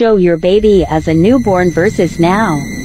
Show your baby as a newborn versus now.